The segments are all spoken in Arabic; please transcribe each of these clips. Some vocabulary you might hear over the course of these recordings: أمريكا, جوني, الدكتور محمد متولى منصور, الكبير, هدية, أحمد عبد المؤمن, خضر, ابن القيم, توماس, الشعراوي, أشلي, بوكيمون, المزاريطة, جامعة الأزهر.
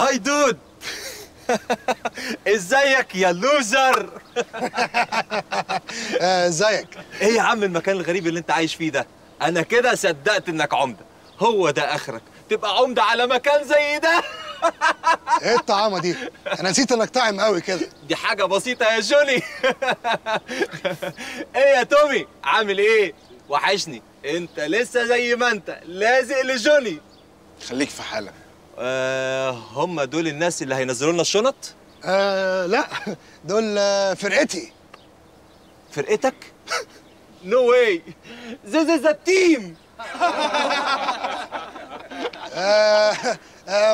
هاي دود. ازيك يا لوزر؟ ازيك؟ ايه يا عم المكان الغريب اللي انت عايش فيه ده؟ انا كده صدقت انك عمده. هو ده اخرك، تبقى عمده على مكان زي ده؟ ايه الطعامه دي؟ انا نسيت انك طعم قوي كده. دي حاجه بسيطه يا جوني. ايه يا تومي؟ عامل ايه؟ وحشني. انت لسه زي ما انت، لازق لجوني. خليك في حالك. هم دول الناس اللي هينزلوا لنا الشنط؟ لا، دول فرقتي. فرقتك؟ نو واي، ذا تيم.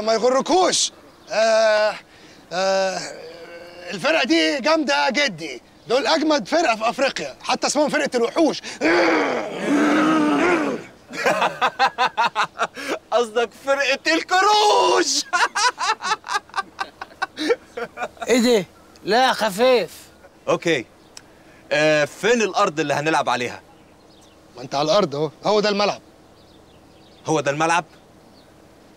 ما يغركوش. الفرقه دي جامده جدي، دول اجمد فرقه في افريقيا، حتى اسمهم فرقه الوحوش. قصدك فرقه الكروش. ايه دي؟ لا خفيف. اوكي، فين الارض اللي هنلعب عليها؟ ما انت على الارض اهو، هو ده الملعب. هو ده الملعب؟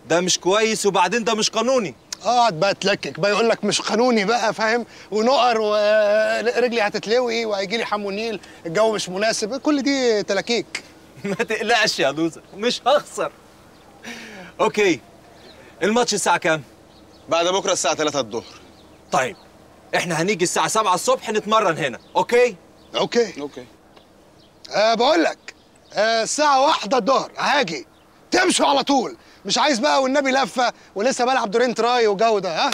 ده مش كويس، وبعدين ده مش قانوني. اقعد بقى تلكك بقى، يقول لك مش قانوني بقى، فاهم؟ ونقر ورجلي هتتلوي وهيجي لي حمونيل، الجو مش مناسب، كل دي تلاكيك. ما تقلقش يا لوزر، مش هخسر. اوكي، الماتش الساعة كام؟ بعد بكرة الساعة 3 الظهر. طيب، احنا هنيجي الساعة 7 الصبح نتمرن هنا، اوكي؟ اوكي. بقول لك، الساعة 1 الظهر هاجي، تمشوا على طول. مش عايز بقى والنبي لفه ولسه بلعب دورين تراي وجو ده. ها،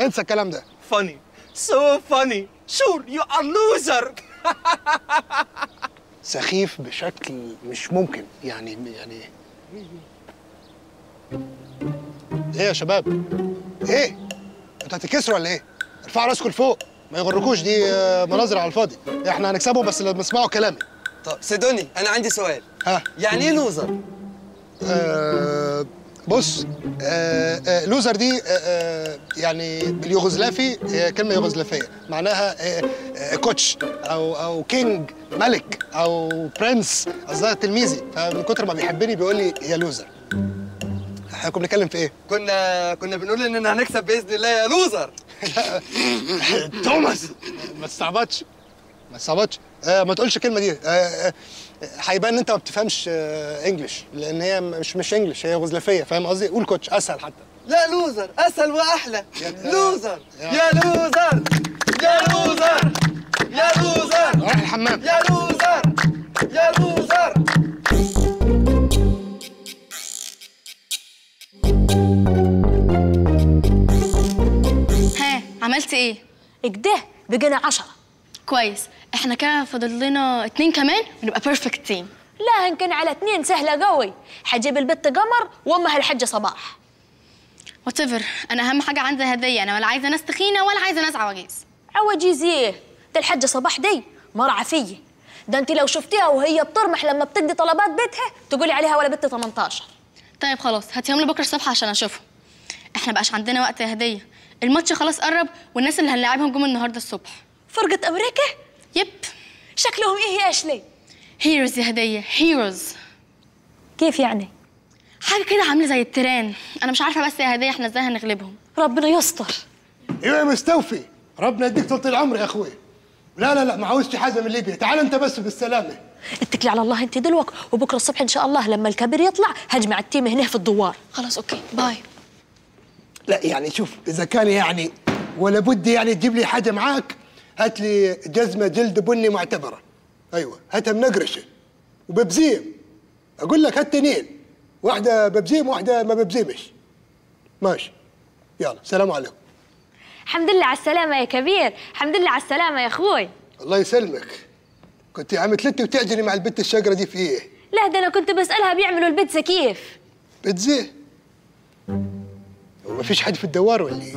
انسى الكلام ده. فاني، سو فاني، شور يو ار لوزر. سخيف بشكل مش ممكن. يعني ايه يا شباب؟ ايه؟ انتوا هتتكسروا ولا ايه؟ ارفعوا راسكم لفوق، ما يغركوش، دي مناظر على الفاضي. احنا هنكسبهم بس لما اسمعوا كلامي. طب سيدوني، انا عندي سؤال. ها؟ يعني ايه لوزر؟ بص، لوزر دي يعني باليوغوسلافي، كلمة يوغوسلافية معناها كوتش أو كينج، ملك أو برنس. قصدها تلميذي، فمن كتر ما بيحبني بيقول لي يا لوزر. احنا كنا بنتكلم في إيه؟ كنا بنقول إننا هنكسب بإذن الله يا لوزر. توماس، ما تستعبطش، ما تقولش الكلمة دي. هيبان ان انت ما بتفهمش انجلش، لان هي مش انجلش، هي غزلفيه، فاهم قصدي؟ قول كوتش اسهل حتى. لا لوزر اسهل واحلى. لوزر يا لوزر يا لوزر يا لوزر، روح الحمام يا لوزر يا لوزر. ها، عملت ايه؟ اجده بجنى 10. كويس، احنا كده فاضل لنا 2 كمان ونبقى بيرفكت تيم. لا، هنكن على 2 سهله قوي. هجيب البت قمر وامها الحجه صباح. وات ايفر، انا اهم حاجه عندي هديه. انا ولا عايزه ناس تخينه ولا عايزه ناس عواجيز. عواجيز ايه؟ ده الحجه صباح دي مرعفيه، ده انت لو شفتيها وهي بترمح لما بتدي طلبات بيتها تقولي عليها ولا بنت 18. طيب خلاص، هاتيهم لي بكره الصبح عشان اشوفهم. احنا بقاش عندنا وقت يا هديه، الماتش خلاص قرب والناس اللي هنلاعبهم جم النهارده الصبح. فرقة أمريكا؟ يب. شكلهم إيه يا أشلي؟ هيروز يا هدية، هيروز. كيف يعني؟ حاجة كده عاملة زي التيران، أنا مش عارفة بس يا هدية إحنا إزاي هنغلبهم. ربنا يستر. أيوة يا مستوفي، ربنا يديك طولة العمر يا أخويا. لا، ما عاوزش حاجة من ليبيا، تعال أنت بس بالسلامة. اتكلي على الله أنت دلوقتي، وبكرة الصبح إن شاء الله لما الكبير يطلع هجمع التيم هنا في الدوار. خلاص أوكي، باي. لا يعني شوف، إذا كان يعني ولا بد يعني تجيب لي حاجة معاك، هات لي جزمه جلد بني معتبره. ايوه، هاتها منقرشه وببزيم. اقول لك هات 2، واحده ببزيم واحده ما ببزيمش. ماشي، يلا سلام عليكم. الحمد لله على السلامه يا كبير. الحمد لله على السلامه يا اخوي. الله يسلمك. كنت عم تلتي وتعجني مع البت الشجره دي في ايه؟ لا، ده انا كنت بسالها بيعملوا البيتزا كيف. بيتزا؟ وما فيش حد في الدوار ولا ايه؟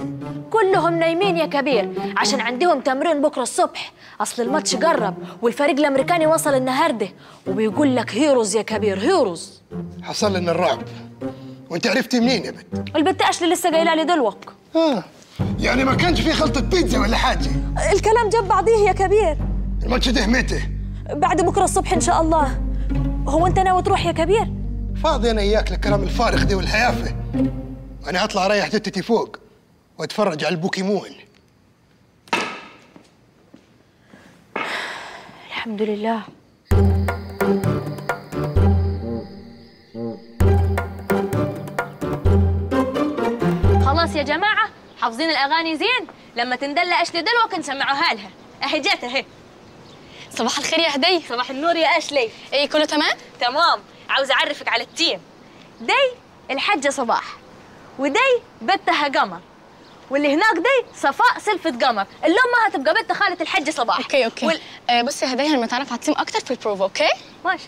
كلهم نايمين يا كبير، عشان عندهم تمرين بكره الصبح، اصل الماتش قرب والفريق الامريكاني وصل النهارده، وبيقول لك هيروز يا كبير، هيروز. حصل لنا الرعب. وانت عرفتي منين يا بنت؟ البت اشلي لسه قايله لي دلوقتي. يعني ما كانش في خلطه بيتزا ولا حاجه؟ الكلام جاب بعضيه يا كبير. الماتش ده متى؟ بعد بكره الصبح ان شاء الله. هو انت ناوي تروح يا كبير؟ فاضي انا اياك للكلام الفارغ ده والهيافه. أنا هطلع أريح جتتي فوق، واتفرج على البوكيمون. الحمد لله. خلاص يا جماعة، حافظين الأغاني زين؟ لما تندل أشلي دلوقتي نسمعوها لها. أهي جت أهي. صباح الخير يا هدي. صباح النور يا أشلي. إيه كله تمام؟ تمام. عاوزة أعرفك على التيم. دي الحجة صباح، ودي بنتها قمر، واللي هناك دي صفاء سلفة قمر، اللي أمها تبقى بنت خالة الحجة صباح. أوكي أوكي. بصي يا هدي، لما نتعرف على التيم أكتر في البروفا، أوكي؟ ماشي.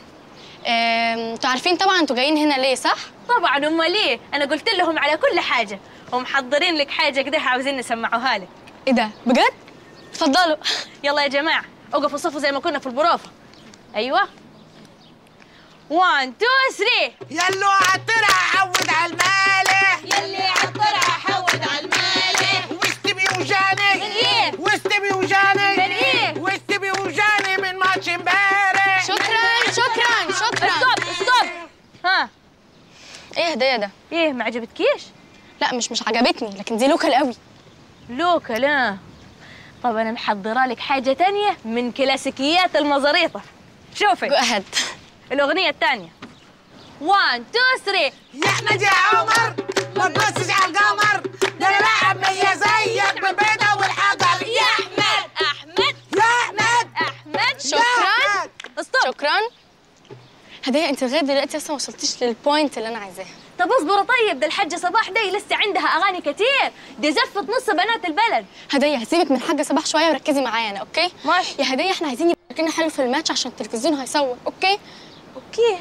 أنتوا عارفين طبعًا أنتوا جايين هنا ليه صح؟ طبعًا، أمال ليه؟ أنا قلت لهم على كل حاجة، ومحضرين لك حاجة كده عاوزين نسمعوها لك. إيه ده؟ بجد؟ اتفضلوا. يلا يا جماعة، أوقفوا صفوا زي ما كنا في البروفة. أيوه. 1 2 3 يلو عطرها حود على المالح، يلي عطرها حود على المالح، واستبي وجاني من ايه، واستبي وجاني من ايه، واستبي وجاني من ماتش امبارح. شكرا شكرا شكرا. ستوب ستوب. ها ايه هدايا ده؟ ايه ما عجبتكيش؟ لا مش عجبتني، لكن دي لوكال قوي. لوكال؟ اه طب انا محضره لك حاجه ثانيه من كلاسيكيات المزاريطه. شوفي، جو اهد الأغنية الثانية. 1 2 3 يا أحمد يا عمر ما تبصش على القمر، ده أنا لاعب مية زيك بالبيضة والحجر. يا أحمد أحمد يا أحمد أحمد. شكراً. استوب. شكراً. هدايا أنت لغاية دلوقتي لسه ما وصلتيش للبوينت اللي أنا عايزاها. طب اصبري. طيب ده الحاجة صباح دي لسه عندها أغاني كتير، دي زفت نص بنات البلد. هدايا هسيبك من الحاجة صباح شوية وركزي معانا، أوكي؟ ماشي. يا هدايا إحنا عايزين يبقى شكلنا حلو في الماتش عشان التلفزيون هيصور، أوكي؟ اوكي.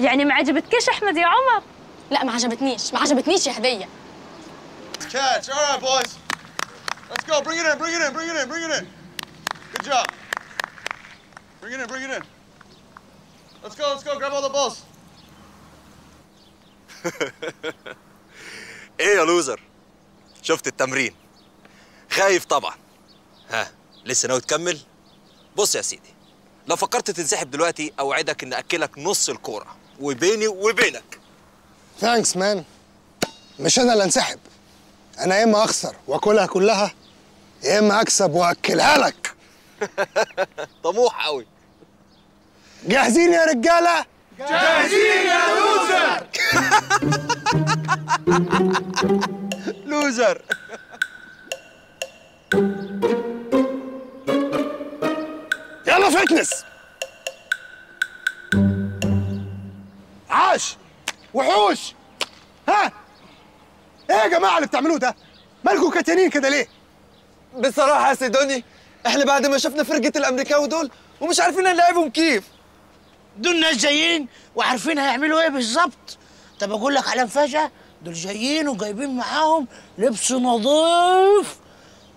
يعني ما عجبتكيش احمد يا عمر؟ لا ما عجبتنيش، ما عجبتنيش يا هديه. Catch. All right, boys. Let's go. Bring it in. Bring it in. Bring it in. Bring it in. Good job. Bring it in. Bring it in. Let's go. Let's go. Grab all the balls. ايه يا لوزر؟ شفت التمرين؟ خايف طبعا. ها لسه ناوي تكمل؟ بص يا سيدي، لو فكرت تنسحب دلوقتي اوعدك ان اكلك نص الكوره، وبيني وبينك. ثانكس مان. مش انا اللي انسحب، انا يا اما اخسر واكلها كلها، يا اما اكسب واكلها لك. طموح قوي. جاهزين يا رجاله؟ جاهزين يا لوزر. لوزر. يلا فيتنس. عاش وحوش. ها ايه يا جماعه اللي بتعملوه ده؟ مالكوا كتانين كده ليه؟ بصراحه يا سيدوني احنا بعد ما شفنا فرقه الامريكاوي دول ومش عارفين نلعبهم كيف. دول ناس جايين وعارفين هيعملوا ايه بالظبط. طب اقول لك على مفاجاه، دول جايين وجايبين معاهم لبس نظيف،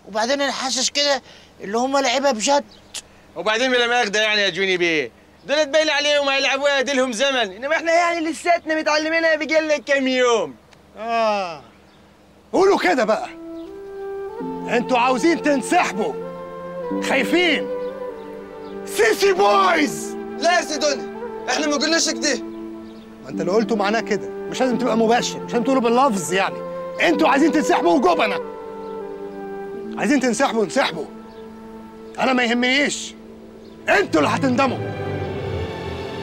وبعدين انا حاسس كده اللي هم لعيبه بجد. وبعدين بلا ما اخدها يعني يا جوني بيه، دول تبين عليهم هيلعبوها يديلهم زمن، انما احنا يعني لساتنا متعلمينها بقالنا كام يوم. اه قولوا كده بقى، انتوا عاوزين تنسحبوا، خايفين سيسي بويز. لا يا سيدوني احنا ما قلناش كده. ما انت اللي قلته معناه كده، مش لازم تبقى مباشر، مش لازم تقولوا باللفظ يعني. انتوا عايزين تنسحبوا وجبنه، عايزين تنسحبوا انسحبوا، انا ما يهمنيش، انتوا اللي هتندموا.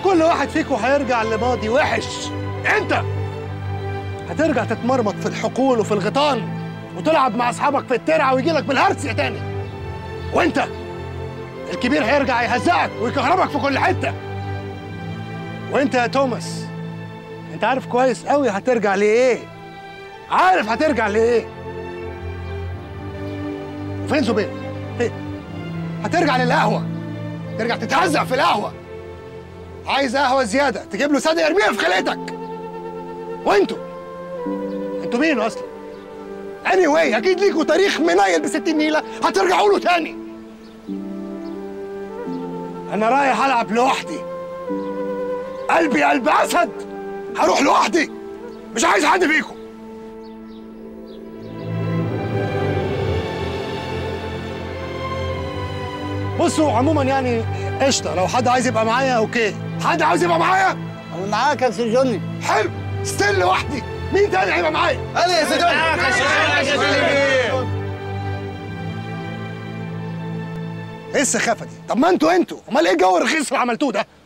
كل واحد فيكم هيرجع لماضي وحش. انت هترجع تتمرمط في الحقول وفي الغيطان، وتلعب مع اصحابك في الترعه ويجيلك بالهرسه تاني. وانت الكبير هيرجع يهزقك ويكهربك في كل حته. وانت يا توماس انت عارف كويس قوي هترجع لايه، عارف هترجع لايه. وفين زبير؟ هترجع للقهوة، ترجع تتهزق في القهوة. عايز قهوة زيادة تجيب له سادة يرميها في خلقتك. وانتوا انتوا مين اصلا؟ anyway اكيد ليكوا تاريخ منيل بستين نيلة هترجعوا له تاني. انا رايح العب لوحدي، قلبي قلب اسد، هروح لوحدي، مش عايز حد فيكم. بصوا عموما يعني قشطه، لو حد عايز يبقى معايا اوكي. حد عاوز يبقى معايا؟ انا معاك يا سيد جوني. حلو، ستيل لوحدي، مين تاني هيبقى معايا؟ انا يا سيد جوني. ايه السخافه دي؟ طب ما انتوا امال ايه الجو الرخيص اللي عملتوه ده؟